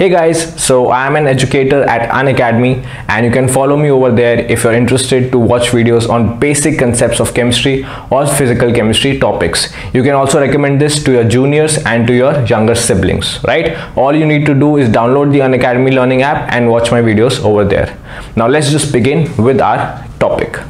Hey guys, so I am an educator at Unacademy and you can follow me over there if you're interested to watch videos on basic concepts of chemistry or physical chemistry topics. You can also recommend this to your juniors and to your younger siblings, right? All you need to do is download the Unacademy learning app and watch my videos over there. Now let's just begin with our topic.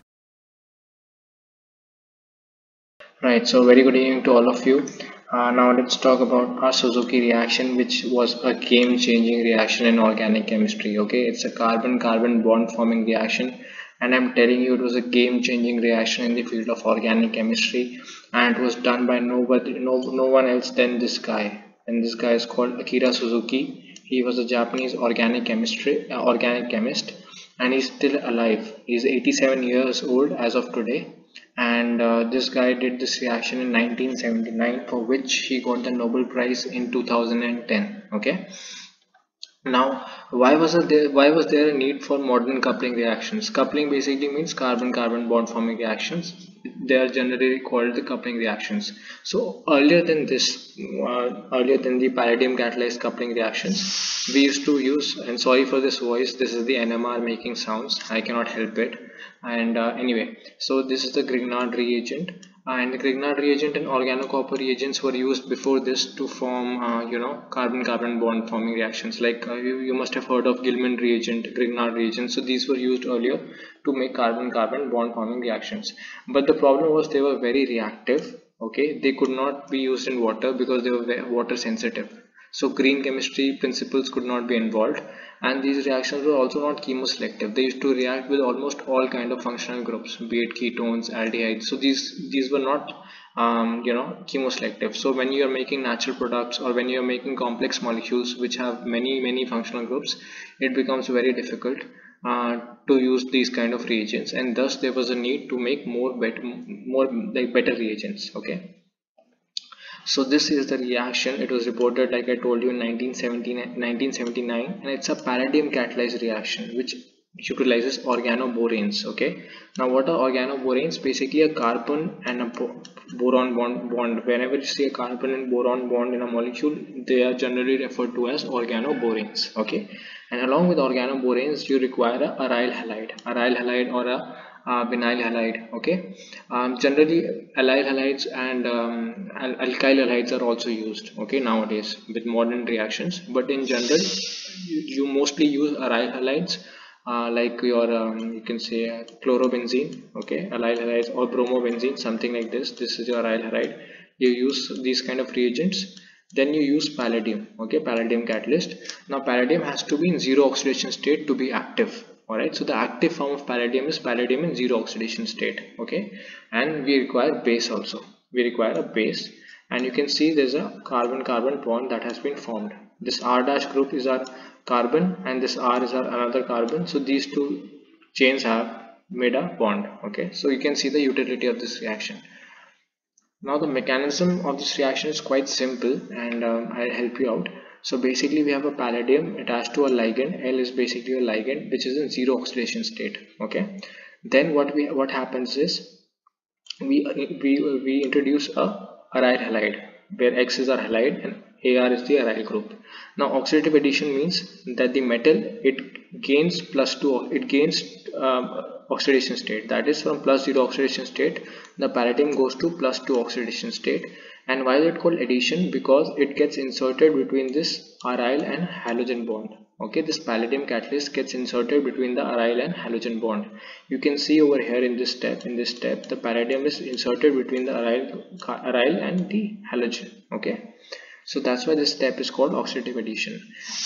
Right, so very good evening to all of you. Now let's talk about our Suzuki reaction, which was a game-changing reaction in organic chemistry. Okay, it's a carbon-carbon bond forming reaction, and I'm telling you, it was a game-changing reaction in the field of organic chemistry, and it was done by no one else than this guy. And this guy is called Akira Suzuki. He was a Japanese organic chemist, and he's still alive. He's 87 years old as of today. And this guy did this reaction in 1979, for which he got the Nobel Prize in 2010. Okay, now why was there a need for modern coupling reactions? Coupling basically means carbon-carbon bond forming reactions. They are generally called the coupling reactions. So earlier than this, the palladium catalyzed coupling reactions, we used to use, and sorry for this voice, this is the NMR making sounds, I cannot help it. And anyway, so this is the Grignard reagent, and the Grignard reagent and organocopper reagents were used before this to form carbon-carbon bond forming reactions, like you must have heard of Gilman reagent, Grignard reagent. So these were used earlier to make carbon-carbon bond forming reactions, but the problem was they were very reactive. Okay, they could not be used in water because they were water sensitive, so green chemistry principles could not be involved, and these reactions were also not chemoselective. They used to react with almost all kind of functional groups, be it ketones, aldehydes. So these were not chemoselective. So when you are making natural products or when you are making complex molecules which have many functional groups, it becomes very difficult to use these kind of reagents, and thus there was a need to make better reagents. Okay, so this is the reaction. It was reported, like I told you, in 1979, and it's a palladium catalyzed reaction which utilizes organoboranes. Okay, now what are organoboranes? Basically a carbon and a boron bond. Whenever you see a carbon and boron bond in a molecule, they are generally referred to as organoboranes. Okay, and along with organoboranes you require a aryl halide or a vinyl halide. Okay, generally allyl halides and alkyl halides are also used, okay, nowadays with modern reactions, but in general you mostly use aryl halides, like your you can say chlorobenzene, okay, allyl halides, or bromobenzene, something like this. This is your aryl halide. You use these kind of reagents. Then you use palladium. Okay, palladium catalyst. Now palladium has to be in zero oxidation state to be active. Alright, so the active form of palladium is palladium in zero oxidation state. Okay, and we require base also. We require a base, and you can see there's a carbon-carbon bond that has been formed. This R dash group is our carbon, and this R is our another carbon. So these two chains have made a bond. Okay, so you can see the utility of this reaction. Now the mechanism of this reaction is quite simple, and I'll help you out. So basically we have a palladium attached to a ligand. L is basically a ligand which is in zero oxidation state. Okay, then what happens is we introduce a aryl halide, where X is our halide and Ar is the aryl group. Now oxidative addition means that the metal, it gains oxidation state, that is from +0 oxidation state the palladium goes to +2 oxidation state. And why is it called addition? Because it gets inserted between this aryl and halogen bond. Okay, this palladium catalyst gets inserted between the aryl and halogen bond. You can see over here in this step, the palladium is inserted between the aryl and the halogen. Okay, so that's why this step is called oxidative addition.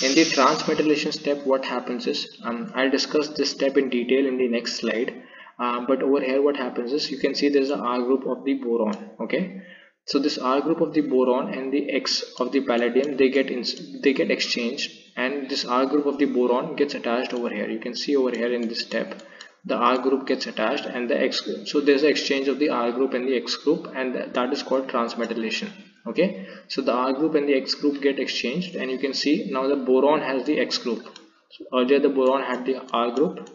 In the transmetallation step, what happens is, I'll discuss this step in detail in the next slide, but over here what happens is, you can see there's a R group of the boron. Okay, so this R group of the boron and the X of the palladium, they get exchanged, and this R group of the boron gets attached over here. You can see over here in this step the R group gets attached and the X group. So there's an exchange of the R group and the X group, and that is called transmetallation. Okay, so the R group and the X group get exchanged, and you can see now the boron has the X group. So earlier the boron had the R group,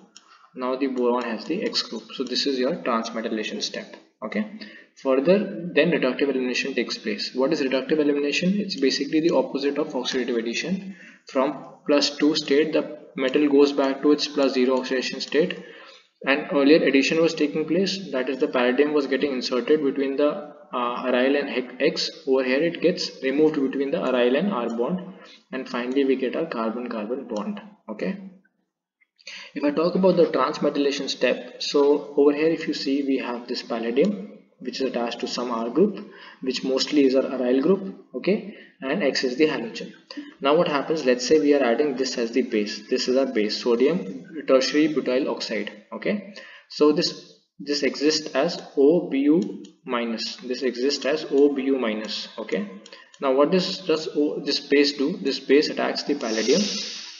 now the boron has the X group. So this is your transmetallation step. Okay, further then reductive elimination takes place. What is reductive elimination? It's basically the opposite of oxidative addition. From plus 2 state, the metal goes back to its plus 0 oxidation state, and earlier addition was taking place, that is the palladium was getting inserted between the aryl and X. Over here it gets removed between the aryl and R bond, and finally we get our carbon-carbon bond. Okay. If I talk about the transmetallation step, so over here if you see we have this palladium which is attached to some R group, which mostly is our aryl group, okay, and X is the halogen. Now what happens, let's say we are adding this as the base, this is our base, sodium tertiary butyl oxide, okay. So this exists as OBu minus, this exists as OBu minus, okay. Now what does this base do? This base attacks the palladium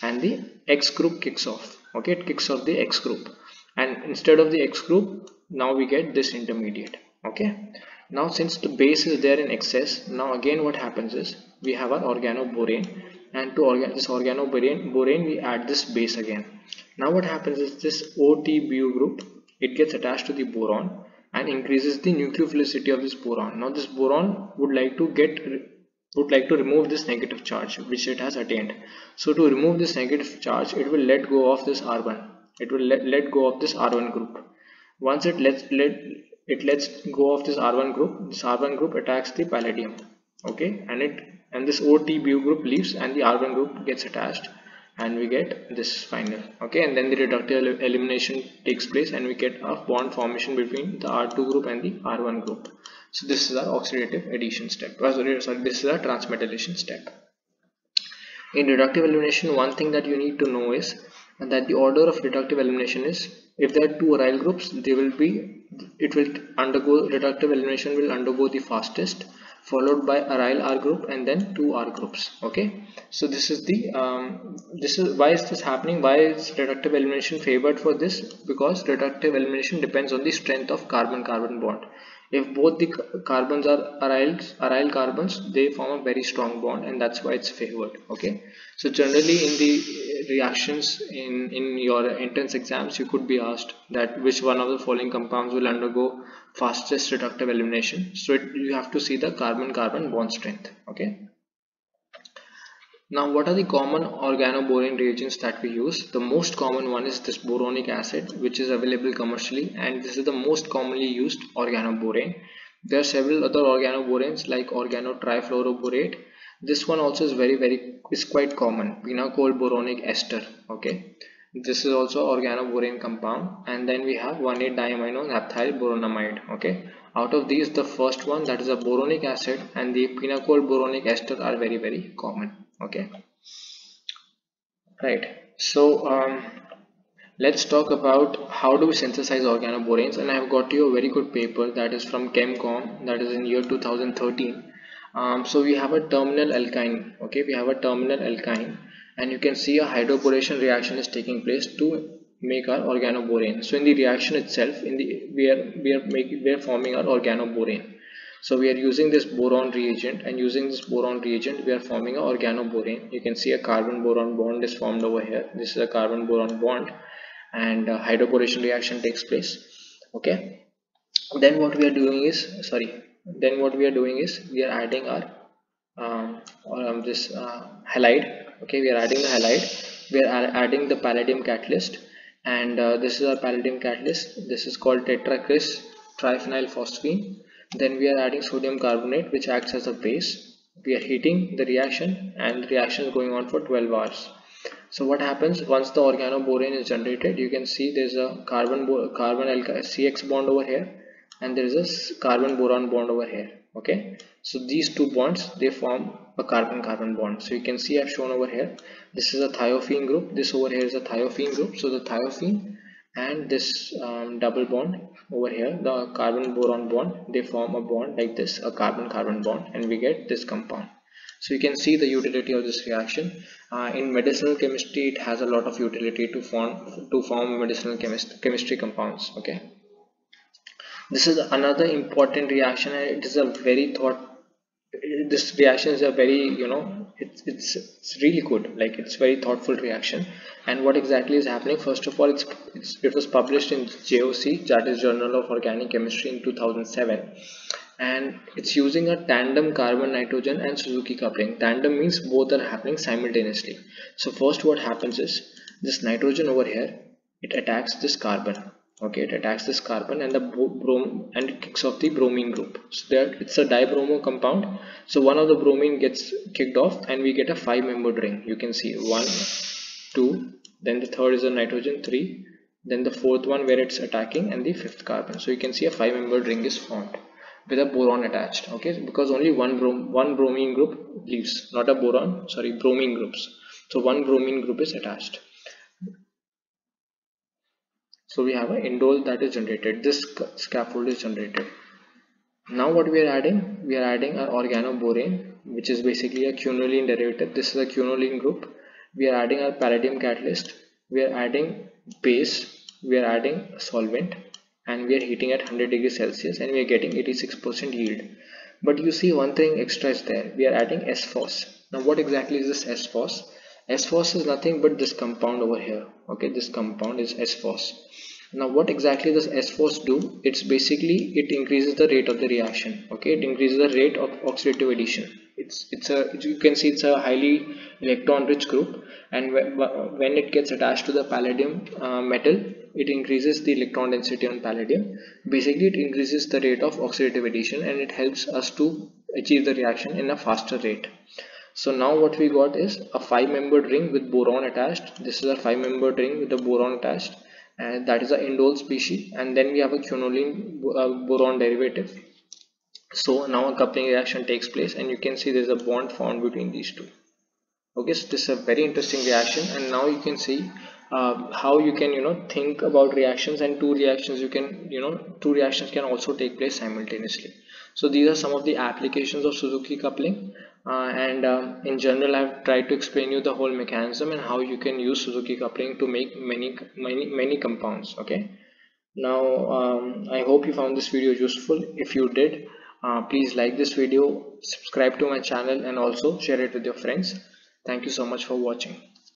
and the X group kicks off, okay, it kicks off the X group, and instead of the X group now we get this intermediate, okay. Now since the base is there in excess, now again what happens is we have our organoborane, and to this organoborane we add this base again. Now what happens is this OTBu group, it gets attached to the boron and increases the nucleophilicity of this boron. Now this boron would like to remove this negative charge which it has attained. So to remove this negative charge, it will let go of this R1. It will let go of this R1 group. Once it lets go of this R1 group attacks the palladium. Okay, and this OTBu group leaves and the R1 group gets attached, and we get this final, okay, and then the reductive elimination takes place and we get a bond formation between the R2 group and the R1 group. So this is our oxidative addition step, this is our transmetallation step. In reductive elimination, one thing that you need to know is that the order of reductive elimination is, if there are two aryl groups, reductive elimination will undergo the fastest, followed by aryl R group and then two R groups, okay. So this is the why is this happening, why is reductive elimination favored for this? Because reductive elimination depends on the strength of carbon-carbon bond. If both the carbons are aryl carbons, they form a very strong bond, and that's why it's favored, okay. So generally in the reactions in your entrance exams, you could be asked that which one of the following compounds will undergo fastest reductive elimination. So you have to see the carbon-carbon bond strength, okay. Now what are the common organoborane reagents that we use? The most common one is this boronic acid, which is available commercially, and this is the most commonly used organoborane. There are several other organoboranes like organotrifluoroborate. This one also is quite common, pinacol boronic ester, okay. This is also organoborane compound, and then we have 1,8 diamino alkyl boronamide, okay. Out of these, the first one, that is a boronic acid, and the pinacol boronic ester are very common. Okay, right. So let's talk about how do we synthesize organoboranes, and I have got you a very good paper that is from ChemCom, that is in year 2013. So we have a terminal alkyne, okay, we have a terminal alkyne, and you can see a hydroboration reaction is taking place to make our organoborane. So in the reaction itself, we are forming our organoborane. So we are using this boron reagent, and using this boron reagent we are forming an organoborane. You can see a carbon-boron bond is formed over here. This is a carbon-boron bond, and a hydroboration reaction takes place. Okay. Then what we are doing is, we are adding our halide. Okay, we are adding the halide. We are adding the palladium catalyst, and this is our palladium catalyst. This is called tetrakis triphenylphosphine. Then we are adding sodium carbonate, which acts as a base. We are heating the reaction, and the reaction is going on for 12 hours. So what happens once the organoborane is generated? You can see there is a carbon CX bond over here, and there is a carbon boron bond over here. Okay, so these two bonds, they form a carbon-carbon bond. So you can see I have shown over here. This is a thiophene group. This over here is a thiophene group. So the thiophene and this double bond over here, the carbon boron bond, they form a bond like this, a carbon-carbon bond, and we get this compound. So you can see the utility of this reaction. In medicinal chemistry, it has a lot of utility to form medicinal chemistry compounds. Okay, this is another important reaction, and it is a very it's really good, like it's very thoughtful reaction. And what exactly is happening? First of all, it was published in JOC, that is Journal of Organic Chemistry, in 2007, and it's using a tandem carbon nitrogen and Suzuki coupling. Tandem means both are happening simultaneously. So first what happens is this nitrogen over here, it attacks this carbon. Okay, it attacks this carbon and the it kicks off the bromine group. So there, it's a dibromo compound. So one of the bromine gets kicked off and we get a 5-membered ring. You can see 1, 2, then the third is a nitrogen 3, then the fourth one where it's attacking, and the fifth carbon. So you can see a 5-membered ring is formed with a boron attached. Okay, because only one bromine group leaves, not a boron, sorry, bromine groups. So one bromine group is attached. So we have an indole that is generated. This scaffold is generated. Now what we are adding? We are adding an organoborane, which is basically a quinoline derivative. This is a quinoline group. We are adding our palladium catalyst. We are adding base. We are adding a solvent, and we are heating at 100 degrees Celsius, and we are getting 86% yield. But you see one thing extra is there. We are adding SPhos. Now what exactly is this SPhos? SPhos is nothing but this compound over here. Okay, this compound is SPhos. Now what exactly does SPhos do? It's basically, it increases the rate of the reaction. Okay, it increases the rate of oxidative addition. You can see it's a highly electron rich group, and when it gets attached to the palladium metal, it increases the electron density on palladium. Basically, it increases the rate of oxidative addition, and it helps us to achieve the reaction in a faster rate. So now what we got is a 5-membered ring with boron attached. This is a 5-membered ring with the boron attached, and that is an indole species. And then we have a quinoline boron derivative. So now a coupling reaction takes place, and you can see there is a bond formed between these two. Okay, so this is a very interesting reaction, and now you can see how you can think about reactions, and two reactions can also take place simultaneously. So these are some of the applications of Suzuki coupling. In general, I have tried to explain you the whole mechanism and how you can use Suzuki coupling to make many compounds. Okay, now I hope you found this video useful. If you did, please like this video, subscribe to my channel, and also share it with your friends. Thank you so much for watching.